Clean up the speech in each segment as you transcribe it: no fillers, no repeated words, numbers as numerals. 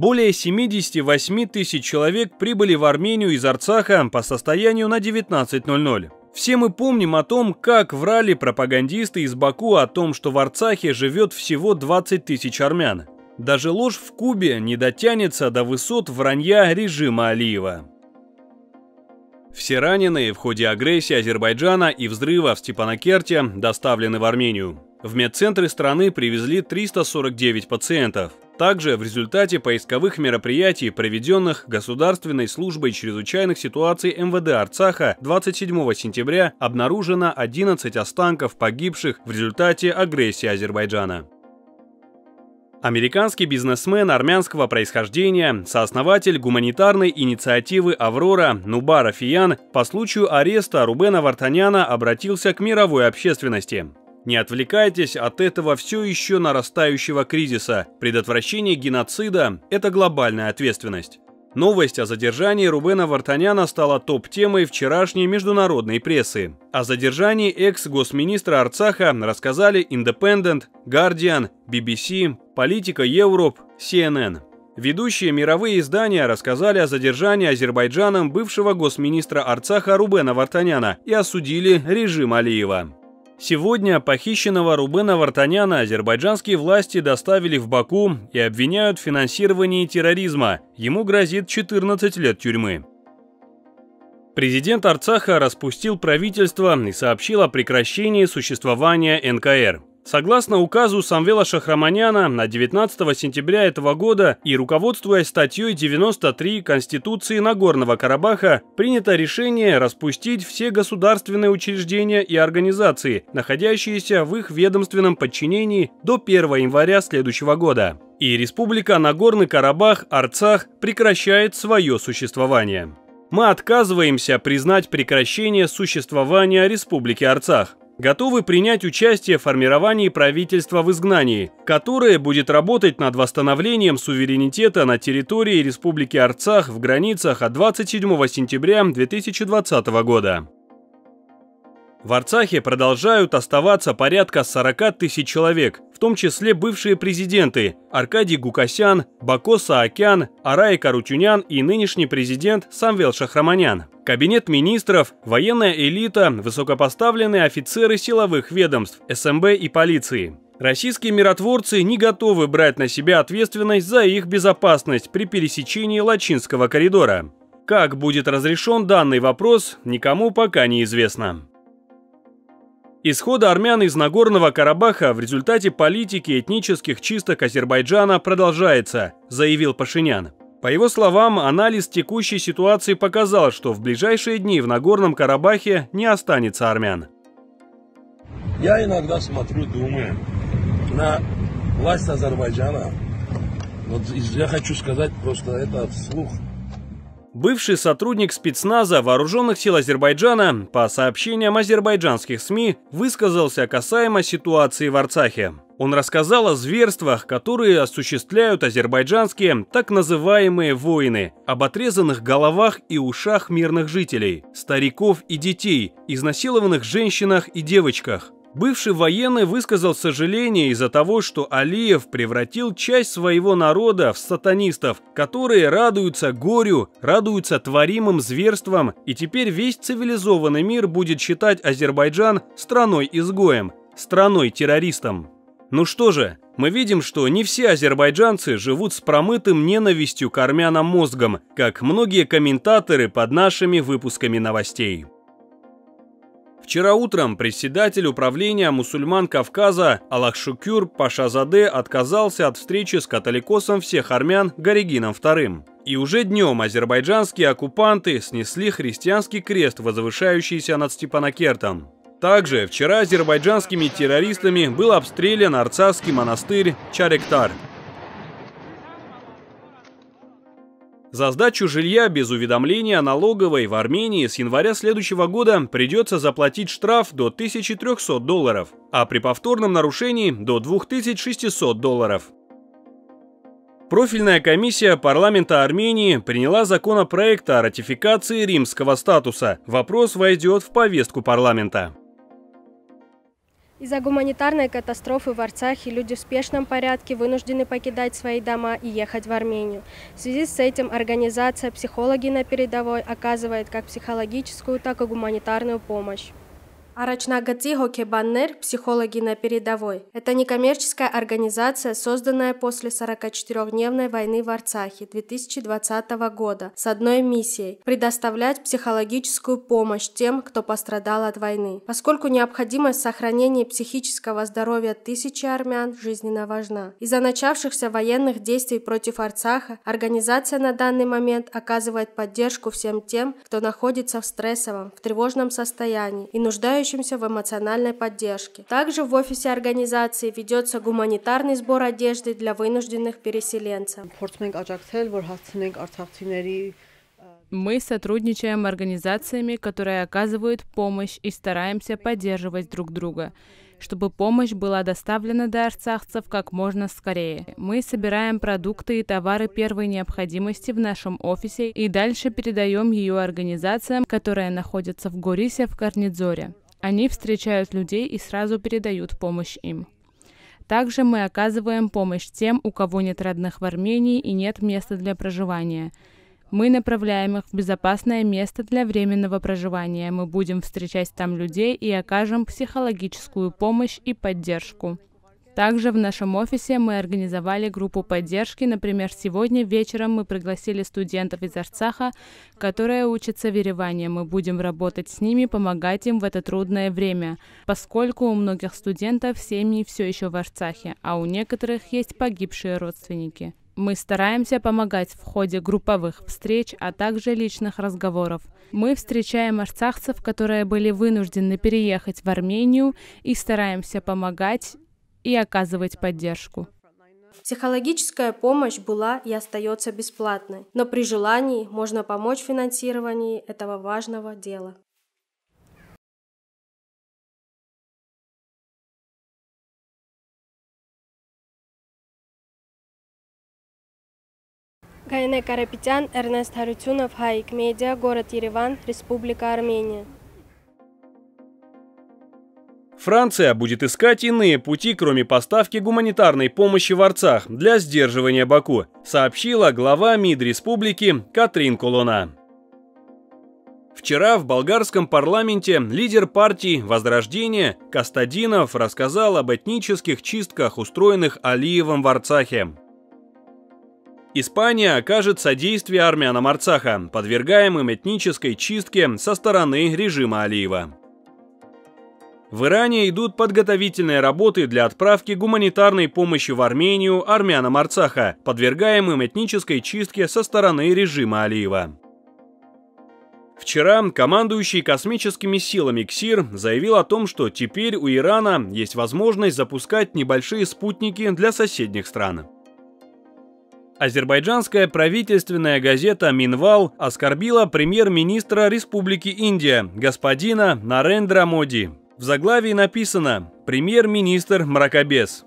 Более 78 тысяч человек прибыли в Армению из Арцаха по состоянию на 19:00. Все мы помним о том, как врали пропагандисты из Баку о том, что в Арцахе живет всего 20 тысяч армян. Даже ложь в Кубе не дотянется до высот вранья режима Алиева. Все раненые в ходе агрессии Азербайджана и взрыва в Степанакерте доставлены в Армению. В медцентры страны привезли 349 пациентов. Также в результате поисковых мероприятий, проведенных Государственной службой чрезвычайных ситуаций МВД Арцаха 27 сентября, обнаружено 11 останков погибших в результате агрессии Азербайджана. Американский бизнесмен армянского происхождения, сооснователь гуманитарной инициативы «Аврора» Нубар Афиян по случаю ареста Рубена Вартаняна обратился к мировой общественности. Не отвлекайтесь от этого все еще нарастающего кризиса. Предотвращение геноцида – это глобальная ответственность. Новость о задержании Рубена Вартаняна стала топ-темой вчерашней международной прессы. О задержании экс-госминистра Арцаха рассказали Independent, Guardian, BBC, Политика Европ, CNN. Ведущие мировые издания рассказали о задержании Азербайджаном бывшего госминистра Арцаха Рубена Вартаняна и осудили режим Алиева. Сегодня похищенного Рубена Вартаняна азербайджанские власти доставили в Баку и обвиняют в финансировании терроризма. Ему грозит 14 лет тюрьмы. Президент Арцаха распустил правительство и сообщил о прекращении существования НКР. Согласно указу Самвела Шахраманяна на 19 сентября этого года и руководствуясь статьей 93 Конституции Нагорного Карабаха, принято решение распустить все государственные учреждения и организации, находящиеся в их ведомственном подчинении до 1 января следующего года. И Республика Нагорный Карабах, Арцах, прекращает свое существование. Мы отказываемся признать прекращение существования Республики Арцах. Готовы принять участие в формировании правительства в изгнании, которое будет работать над восстановлением суверенитета на территории Республики Арцах в границах от 27 сентября 2020 года. В Арцахе продолжают оставаться порядка 40 тысяч человек, в том числе бывшие президенты Аркадий Гукасян, Бако Саакян, Арай Карутюнян и нынешний президент Самвел Шахраманян. Кабинет министров, военная элита, высокопоставленные офицеры силовых ведомств, СМБ и полиции. Российские миротворцы не готовы брать на себя ответственность за их безопасность при пересечении Лачинского коридора. Как будет разрешен данный вопрос, никому пока не известно. Исхода армян из Нагорного Карабаха в результате политики этнических чисток Азербайджана продолжается, заявил Пашинян. По его словам, анализ текущей ситуации показал, что в ближайшие дни в Нагорном Карабахе не останется армян. Я иногда смотрю, думаю, на власть Азербайджана. Вот я хочу сказать просто это вслух. Бывший сотрудник спецназа Вооруженных сил Азербайджана, по сообщениям азербайджанских СМИ, высказался касаемо ситуации в Арцахе. Он рассказал о зверствах, которые осуществляют азербайджанские так называемые воины, об отрезанных головах и ушах мирных жителей, стариков и детей, изнасилованных женщинах и девочках. Бывший военный высказал сожаление из-за того, что Алиев превратил часть своего народа в сатанистов, которые радуются горю, радуются творимым зверствам, и теперь весь цивилизованный мир будет считать Азербайджан страной-изгоем, страной-террористом. Ну что же, мы видим, что не все азербайджанцы живут с промытым ненавистью к армянам мозгом, как многие комментаторы под нашими выпусками новостей. Вчера утром председатель управления мусульман Кавказа Аллахшукюр Пашазаде отказался от встречи с католикосом всех армян Горегином II. И уже днем азербайджанские оккупанты снесли христианский крест, возвышающийся над Степанакертом. Также вчера азербайджанскими террористами был обстрелян арцахский монастырь Чаректар. За сдачу жилья без уведомления налоговой в Армении с января следующего года придется заплатить штраф до $1300, а при повторном нарушении до $2600. Профильная комиссия парламента Армении приняла законопроект о ратификации римского статуса. Вопрос войдет в повестку парламента. Из-за гуманитарной катастрофы в Арцахе люди в спешном порядке вынуждены покидать свои дома и ехать в Армению. В связи с этим организация «Психологи на передовой» оказывает как психологическую, так и гуманитарную помощь. Арачнагати Хокебаннер «Психологи на передовой» – это некоммерческая организация, созданная после 44-дневной войны в Арцахе 2020 года с одной миссией – предоставлять психологическую помощь тем, кто пострадал от войны. Поскольку необходимость сохранения психического здоровья тысячи армян жизненно важна. Из-за начавшихся военных действий против Арцаха организация на данный момент оказывает поддержку всем тем, кто находится в стрессовом, в тревожном состоянии и нуждается в эмоциональной поддержке. Также в офисе организации ведется гуманитарный сбор одежды для вынужденных переселенцев. Мы сотрудничаем с организациями, которые оказывают помощь, и стараемся поддерживать друг друга, чтобы помощь была доставлена до арцахцев как можно скорее. Мы собираем продукты и товары первой необходимости в нашем офисе и дальше передаем ее организациям, которые находятся в Горисе, в Карнидзоре. Они встречают людей и сразу передают помощь им. Также мы оказываем помощь тем, у кого нет родных в Армении и нет места для проживания. Мы направляем их в безопасное место для временного проживания. Мы будем встречать там людей и окажем психологическую помощь и поддержку. Также в нашем офисе мы организовали группу поддержки. Например, сегодня вечером мы пригласили студентов из Арцаха, которые учатся в Ереване. Мы будем работать с ними, помогать им в это трудное время, поскольку у многих студентов семьи все еще в Арцахе, а у некоторых есть погибшие родственники. Мы стараемся помогать в ходе групповых встреч, а также личных разговоров. Мы встречаем арцахцев, которые были вынуждены переехать в Армению, и стараемся помогать и оказывать поддержку. Психологическая помощь была и остается бесплатной, но при желании можно помочь в финансировании этого важного дела. Гайне Карапетян, Эрнест Харутюнов, Хайк Медиа, город Ереван, Республика Армения. Франция будет искать иные пути, кроме поставки гуманитарной помощи в Арцах для сдерживания Баку, сообщила глава МИД республики Катрин Колона. Вчера в болгарском парламенте лидер партии «Возрождение» Костадинов рассказал об этнических чистках, устроенных Алиевым в Арцахе. Испания окажет содействие армянам Арцаха, подвергаемым этнической чистке со стороны режима Алиева. В Иране идут подготовительные работы для отправки гуманитарной помощи в Армению армянам Арцаха, подвергаемым этнической чистке со стороны режима Алиева. Вчера командующий космическими силами КСИР заявил о том, что теперь у Ирана есть возможность запускать небольшие спутники для соседних стран. Азербайджанская правительственная газета «Минвал» оскорбила премьер-министра Республики Индия господина Нарендра Моди. В заглавии написано «Премьер-министр мракобес».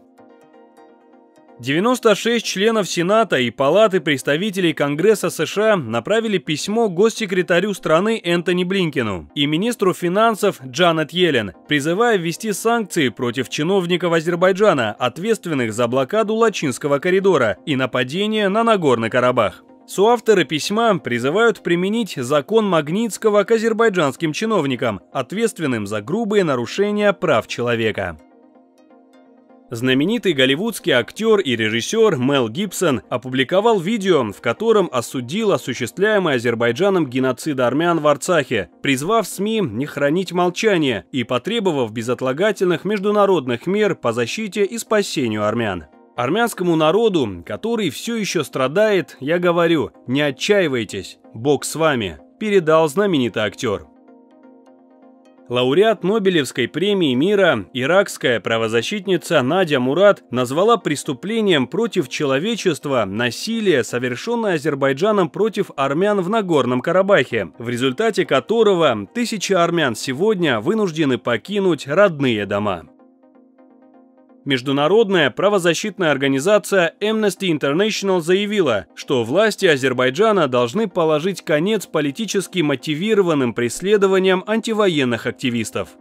96 членов Сената и Палаты представителей Конгресса США направили письмо госсекретарю страны Энтони Блинкену и министру финансов Джанет Йеллен, призывая ввести санкции против чиновников Азербайджана, ответственных за блокаду Лачинского коридора и нападение на Нагорный Карабах. Соавторы письма призывают применить закон Магнитского к азербайджанским чиновникам, ответственным за грубые нарушения прав человека. Знаменитый голливудский актер и режиссер Мел Гибсон опубликовал видео, в котором осудил осуществляемый Азербайджаном геноцид армян в Арцахе, призвав СМИ не хранить молчание и потребовав безотлагательных международных мер по защите и спасению армян. Армянскому народу, который все еще страдает, я говорю, не отчаивайтесь, Бог с вами, передал знаменитый актер. Лауреат Нобелевской премии мира, иракская правозащитница Надя Мурад назвала преступлением против человечества насилие, совершенное Азербайджаном против армян в Нагорном Карабахе, в результате которого тысячи армян сегодня вынуждены покинуть родные дома. Международная правозащитная организация Amnesty International заявила, что власти Азербайджана должны положить конец политически мотивированным преследованиям антивоенных активистов.